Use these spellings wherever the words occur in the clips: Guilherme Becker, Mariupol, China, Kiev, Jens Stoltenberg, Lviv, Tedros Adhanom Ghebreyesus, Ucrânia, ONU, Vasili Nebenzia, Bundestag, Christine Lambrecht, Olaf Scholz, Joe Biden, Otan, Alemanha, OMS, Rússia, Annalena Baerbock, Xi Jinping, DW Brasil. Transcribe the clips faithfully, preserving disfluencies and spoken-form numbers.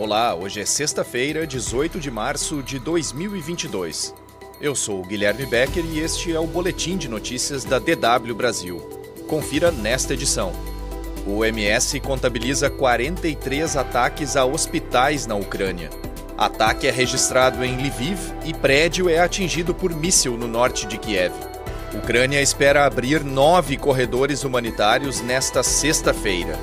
Olá, hoje é sexta-feira, dezoito de março de dois mil e vinte e dois. Eu sou o Guilherme Becker e este é o Boletim de Notícias da D W Brasil. Confira nesta edição. O O M S contabiliza quarenta e três ataques a hospitais na Ucrânia. Ataque é registrado em Lviv e prédio é atingido por míssil no norte de Kiev. Ucrânia espera abrir nove corredores humanitários nesta sexta-feira.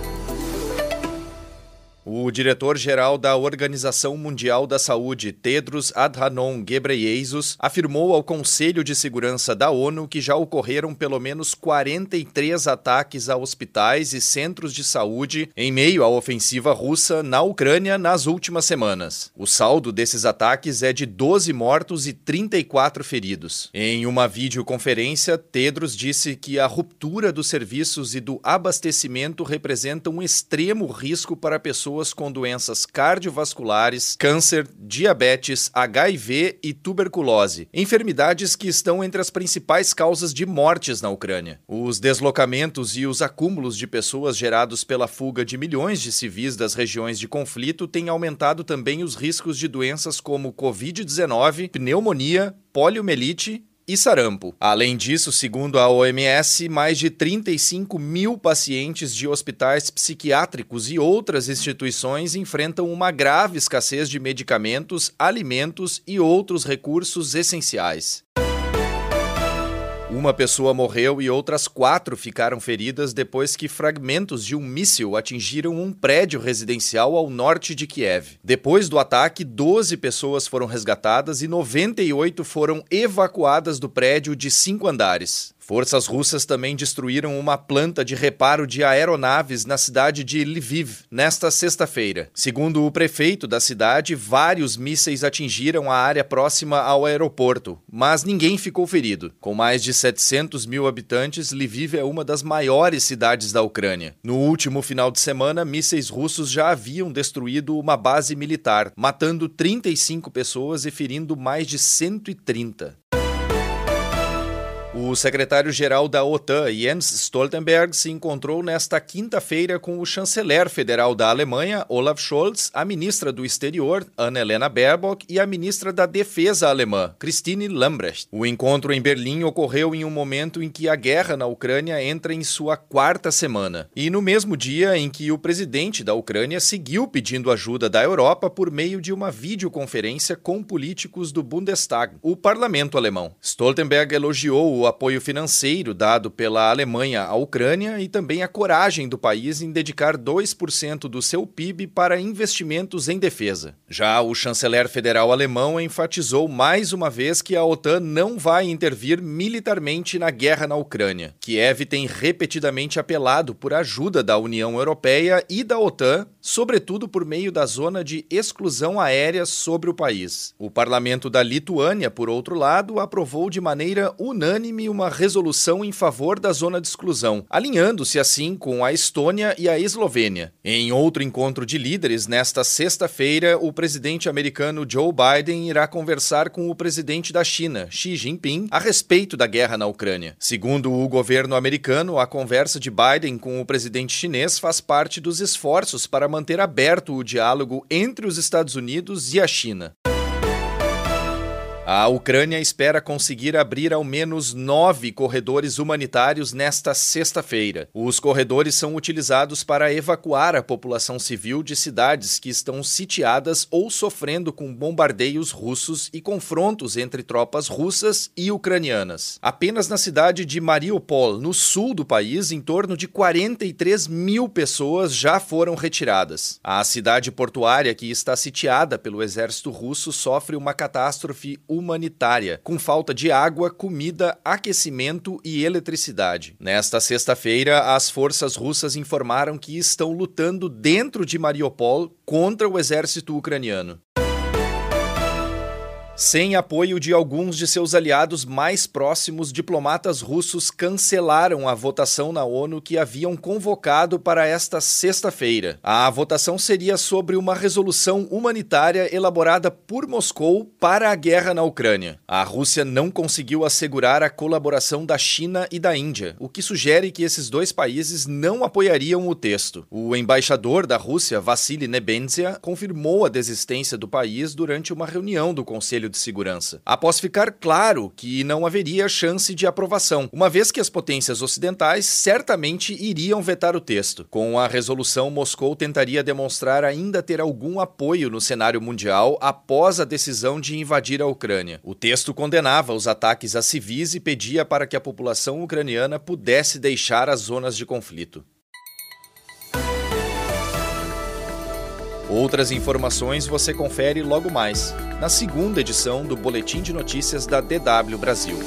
O diretor-geral da Organização Mundial da Saúde, Tedros Adhanom Ghebreyesus, afirmou ao Conselho de Segurança da ONU que já ocorreram pelo menos quarenta e três ataques a hospitais e centros de saúde em meio à ofensiva russa na Ucrânia nas últimas semanas. O saldo desses ataques é de doze mortos e trinta e quatro feridos. Em uma videoconferência, Tedros disse que a ruptura dos serviços e do abastecimento representa um extremo risco para pessoas com doenças cardiovasculares, câncer, diabetes, H I V e tuberculose, enfermidades que estão entre as principais causas de mortes na Ucrânia. Os deslocamentos e os acúmulos de pessoas gerados pela fuga de milhões de civis das regiões de conflito têm aumentado também os riscos de doenças como covid dezenove, pneumonia, poliomielite e sarampo. Além disso, segundo a O M S, mais de trinta e cinco mil pacientes de hospitais psiquiátricos e outras instituições enfrentam uma grave escassez de medicamentos, alimentos e outros recursos essenciais. Uma pessoa morreu e outras quatro ficaram feridas depois que fragmentos de um míssil atingiram um prédio residencial ao norte de Kiev. Depois do ataque, doze pessoas foram resgatadas e noventa e oito foram evacuadas do prédio de cinco andares. Forças russas também destruíram uma planta de reparo de aeronaves na cidade de Lviv nesta sexta-feira. Segundo o prefeito da cidade, vários mísseis atingiram a área próxima ao aeroporto, mas ninguém ficou ferido. Com mais de setecentos mil habitantes, Lviv é uma das maiores cidades da Ucrânia. No último final de semana, mísseis russos já haviam destruído uma base militar, matando trinta e cinco pessoas e ferindo mais de cento e trinta. O secretário-geral da Otan, Jens Stoltenberg, se encontrou nesta quinta-feira com o chanceler federal da Alemanha, Olaf Scholz, a ministra do Exterior, Annalena Baerbock, e a ministra da Defesa alemã, Christine Lambrecht. O encontro em Berlim ocorreu em um momento em que a guerra na Ucrânia entra em sua quarta semana, e no mesmo dia em que o presidente da Ucrânia seguiu pedindo ajuda da Europa por meio de uma videoconferência com políticos do Bundestag, o parlamento alemão. Stoltenberg elogiou o O apoio financeiro dado pela Alemanha à Ucrânia e também a coragem do país em dedicar dois por cento do seu P I B para investimentos em defesa. Já o chanceler federal alemão enfatizou mais uma vez que a OTAN não vai intervir militarmente na guerra na Ucrânia. Kiev tem repetidamente apelado por ajuda da União Europeia e da OTAN, sobretudo por meio da zona de exclusão aérea sobre o país. O parlamento da Lituânia, por outro lado, aprovou de maneira unânime uma resolução em favor da zona de exclusão, alinhando-se assim com a Estônia e a Eslovênia. Em outro encontro de líderes, nesta sexta-feira, o presidente americano Joe Biden irá conversar com o presidente da China, Xi Jinping, a respeito da guerra na Ucrânia. Segundo o governo americano, a conversa de Biden com o presidente chinês faz parte dos esforços para manter aberto o diálogo entre os Estados Unidos e a China. A Ucrânia espera conseguir abrir ao menos nove corredores humanitários nesta sexta-feira. Os corredores são utilizados para evacuar a população civil de cidades que estão sitiadas ou sofrendo com bombardeios russos e confrontos entre tropas russas e ucranianas. Apenas na cidade de Mariupol, no sul do país, em torno de quarenta e três mil pessoas já foram retiradas. A cidade portuária, que está sitiada pelo exército russo, sofre uma catástrofe humanitária, com falta de água, comida, aquecimento e eletricidade. Nesta sexta-feira, as forças russas informaram que estão lutando dentro de Mariupol contra o exército ucraniano. Sem apoio de alguns de seus aliados mais próximos, diplomatas russos cancelaram a votação na ONU que haviam convocado para esta sexta-feira. A votação seria sobre uma resolução humanitária elaborada por Moscou para a guerra na Ucrânia. A Rússia não conseguiu assegurar a colaboração da China e da Índia, o que sugere que esses dois países não apoiariam o texto. O embaixador da Rússia, Vasili Nebenzia, confirmou a desistência do país durante uma reunião do Conselho de Segurança, após ficar claro que não haveria chance de aprovação, uma vez que as potências ocidentais certamente iriam vetar o texto. Com a resolução, Moscou tentaria demonstrar ainda ter algum apoio no cenário mundial após a decisão de invadir a Ucrânia. O texto condenava os ataques a civis e pedia para que a população ucraniana pudesse deixar as zonas de conflito. Outras informações você confere logo mais, na segunda edição do Boletim de Notícias da D W Brasil.